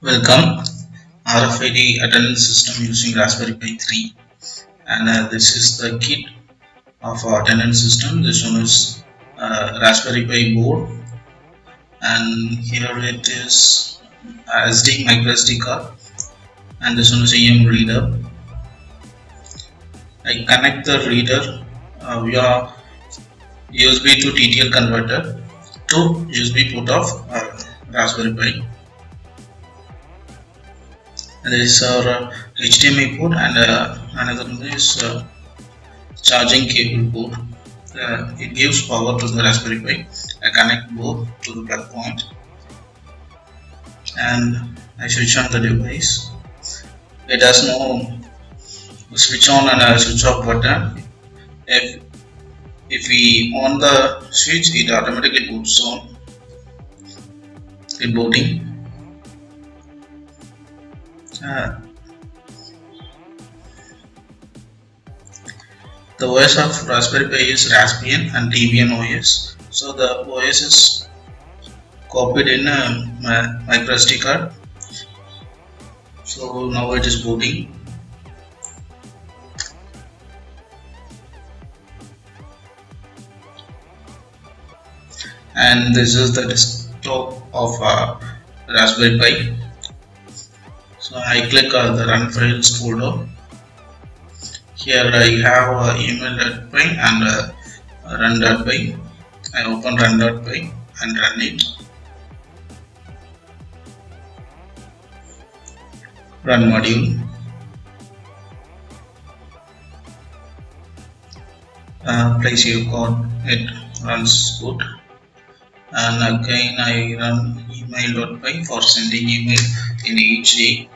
Welcome, RFID attendance system using Raspberry Pi 3, and this is the kit of our attendance system. This one is Raspberry Pi board, and here it is SD microSD card, and this one is EM reader. I connect the reader via USB to TTL converter to USB port of Raspberry Pi. This is our HDMI port, and another one is charging cable port. It gives power to the Raspberry Pi. I connect both to the plug point and I switch on the device. It has no switch on and switch off button. If we on the switch, it automatically boots on. It's booting. The OS of Raspberry Pi is Raspbian and Debian OS, so the OS is copied in a microSD card. So now it is booting. And this is the desktop of Raspberry Pi. So I click the run files folder. Here I have email.py and run.py. I open run.py and run it. Run module. Place your code. It runs good. And again I run email.py for sending email in each day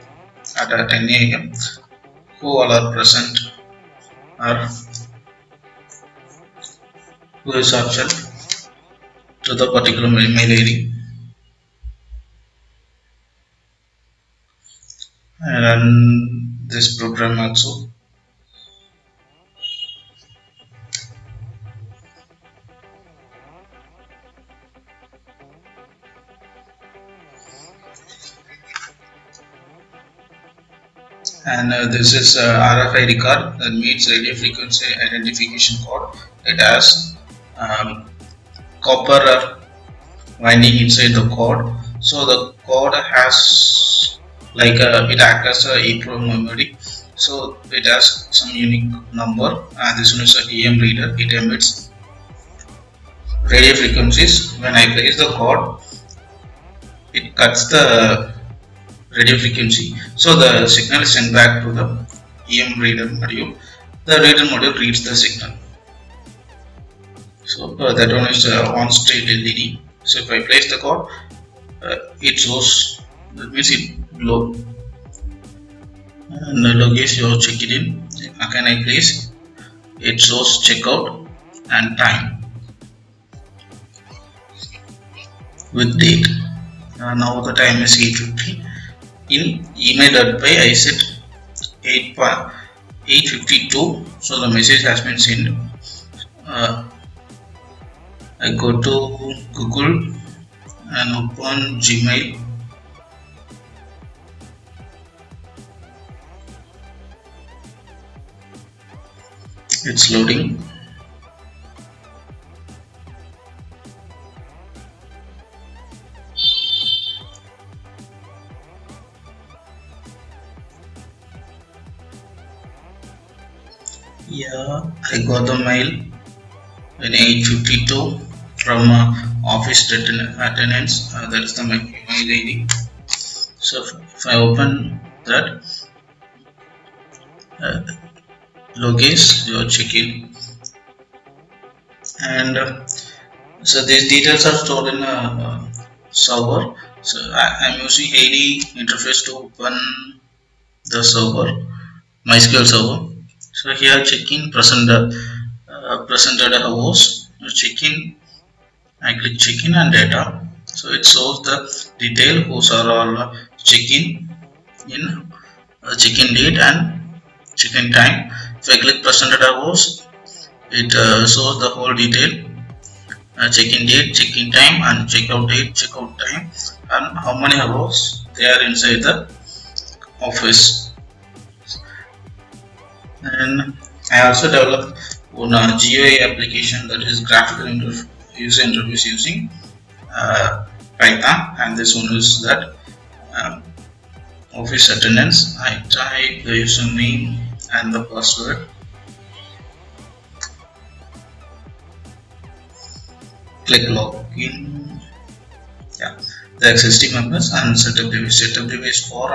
at 10 AM who all are present or who is option to the particular email ID. And run this program also. And this is RFID card that meets radio frequency identification code. It has copper winding inside the cord. So the cord has like it acts as a EEPROM memory. So it has some unique number. And this one is an EM reader. It emits radio frequencies. When I place the cord, it cuts the radio frequency, so the signal is sent back to the EM reader module. The reader module reads the signal. So that one is on state LED. So if I place the cord, it shows, that means it glow. And logis you check it in. Again I place, it shows checkout and time with date. Now the time is 8:50. In email.py I set 8:52, so the message has been sent. I go to Google and open Gmail. It's loading. Yeah, I got the mail in 8:52 from office attendance. That is the mail ID. So if I open that, logins, your check-in, and so these details are stored in a server. So I am using AD interface to open the server, MySQL server. So here check-in presented a host. Check-in, I click check-in and data. So it shows the detail who's are all check-in date and check-in time. If I click presented a host, it shows the whole detail, check-in date, check-in time, and check-out date, check-out time, and how many hours they are inside the office. And I also developed one GUI application, that is graphical user interface, using Python, and this one is that office attendance. I type the username and the password, click login. Yeah, the existing members and setup device. Setup device for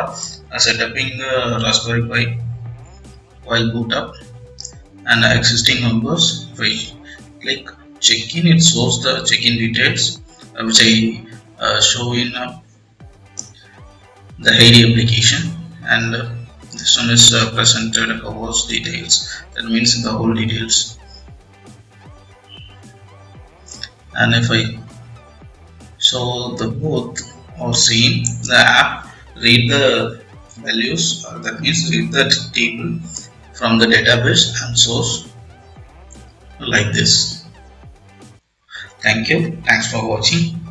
setting the Raspberry Pi while boot up, and the existing members. If I click check in, it shows the check in details, which I show in the HID application, and this one is presented covers details, that means the whole details. And if I show the both or seen, the app read the values, that means read the table from the database and source, like this. Thank you. Thanks for watching.